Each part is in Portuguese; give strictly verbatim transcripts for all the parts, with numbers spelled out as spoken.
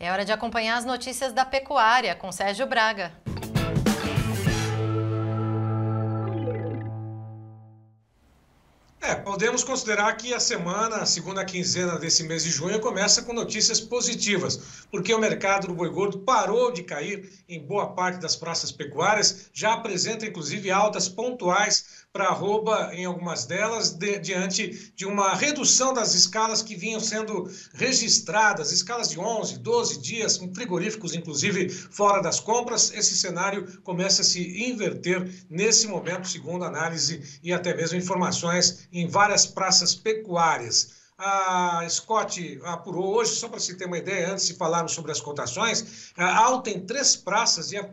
É hora de acompanhar as notícias da pecuária com Sérgio Braga. É, podemos considerar que a semana, a segunda quinzena desse mês de junho, começa com notícias positivas, porque o mercado do boi gordo parou de cair em boa parte das praças pecuárias, já apresenta inclusive altas pontuais para arroba em algumas delas, de, diante de uma redução das escalas que vinham sendo registradas, escalas de onze, doze dias, frigoríficos inclusive fora das compras. Esse cenário começa a se inverter nesse momento, segundo análise e até mesmo informações em várias praças pecuárias. A Scott apurou hoje, só para se ter uma ideia, antes de falarmos sobre as cotações, a alta em três praças e a,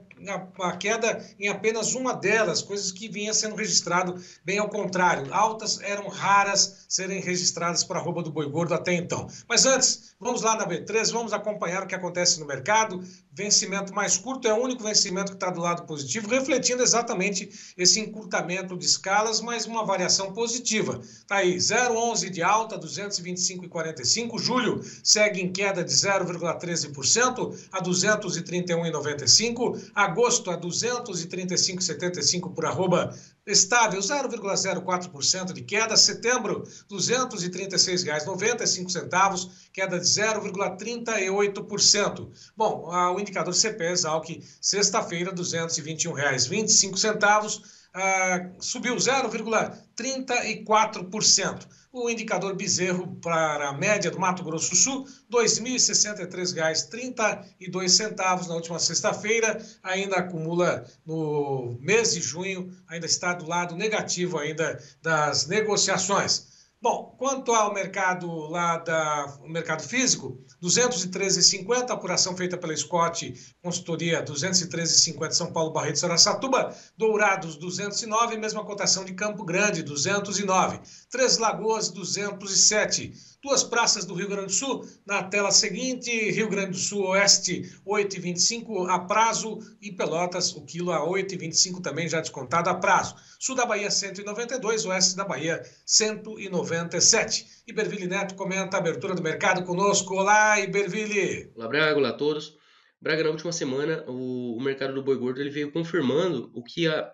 a, a queda em apenas uma delas, coisas que vinha sendo registrado bem ao contrário. Altas eram raras serem registradas para a arroba do boi gordo até então. Mas antes, vamos lá na B três, vamos acompanhar o que acontece no mercado. Vencimento mais curto é o único vencimento que está do lado positivo, refletindo exatamente esse encurtamento de escalas, mas uma variação positiva. Está aí, zero vírgula onze de alta, duzentos e vinte e cinco reais e quarenta e cinco centavos. Julho segue em queda de zero vírgula treze por cento a duzentos e trinta e um reais e noventa e cinco centavos. Agosto a duzentos e trinta e cinco reais e setenta e cinco centavos por arroba, estável, zero vírgula zero quatro por cento de queda. Setembro, duzentos e trinta e seis reais e noventa e cinco centavos, queda de zero vírgula trinta e oito por cento. Bom, o indicador CEPEA/ESALC, sexta-feira, duzentos e vinte e um reais e vinte e cinco centavos, uh, subiu zero vírgula trinta e quatro por cento. O indicador bezerro para a média do Mato Grosso do Sul, dois mil e sessenta e três reais e trinta e dois centavos na última sexta-feira, ainda acumula no mês de junho, ainda está do lado negativo ainda das negociações. Bom, quanto ao mercado lá da o mercado físico, duzentos e treze reais e cinquenta centavos, apuração feita pela Scott, consultoria duzentos e treze reais e cinquenta centavos, São Paulo, Barretos, Araçatuba, Dourados duzentos e nove reais, mesma cotação de Campo Grande, duzentos e nove reais, Três Lagoas duzentos e sete reais. Duas praças do Rio Grande do Sul, na tela seguinte, Rio Grande do Sul Oeste, oito reais e vinte e cinco centavos a prazo, e Pelotas, o quilo a oito reais e vinte e cinco centavos também já descontado a prazo. Sul da Bahia, cento e noventa e dois reais, Oeste da Bahia, cento e noventa e sete reais. Ibervile Neto comenta a abertura do mercado conosco. Olá, Ibervile! Olá, Braga, olá a todos. Braga, na última semana, o, o mercado do boi gordo ele veio confirmando o que a,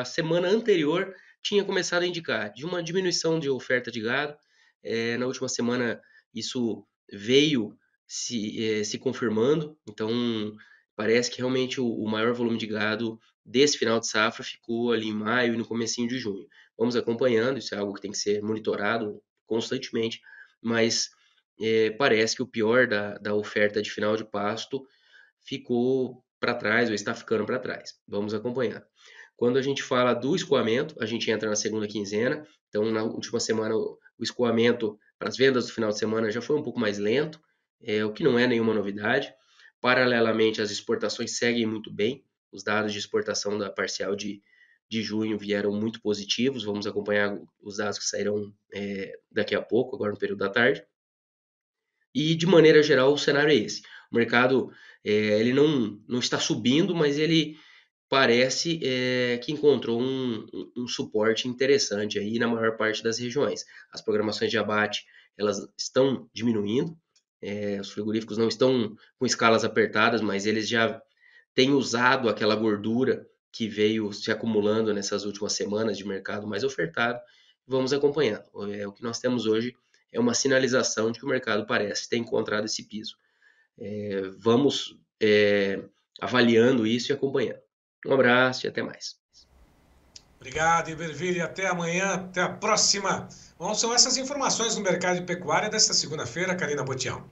a semana anterior tinha começado a indicar, de uma diminuição de oferta de gado. É, na última semana isso veio se, é, se confirmando, então parece que realmente o, o maior volume de gado desse final de safra ficou ali em maio e no comecinho de junho. Vamos acompanhando, isso é algo que tem que ser monitorado constantemente, mas é, parece que o pior da, da oferta de final de pasto ficou para trás, ou está ficando para trás. Vamos acompanhar. Quando a gente fala do escoamento, a gente entra na segunda quinzena, então na última semana o escoamento para as vendas do final de semana já foi um pouco mais lento, é, o que não é nenhuma novidade. Paralelamente, as exportações seguem muito bem. Os dados de exportação da parcial de, de junho vieram muito positivos. Vamos acompanhar os dados que sairão é, daqui a pouco, agora no período da tarde. E, de maneira geral, o cenário é esse. O mercado é, ele não, não está subindo, mas ele parece é, que encontrou um, um, um suporte interessante aí na maior parte das regiões. As programações de abate elas estão diminuindo, é, os frigoríficos não estão com escalas apertadas, mas eles já têm usado aquela gordura que veio se acumulando nessas últimas semanas de mercado mais ofertado. Vamos acompanhando. É, o que nós temos hoje é uma sinalização de que o mercado parece ter encontrado esse piso. É, vamos é, avaliando isso e acompanhando. Um abraço e até mais. Obrigado, Iberville. Até amanhã, até a próxima. Bom, são essas informações do mercado de pecuária desta segunda-feira, Karina Botião.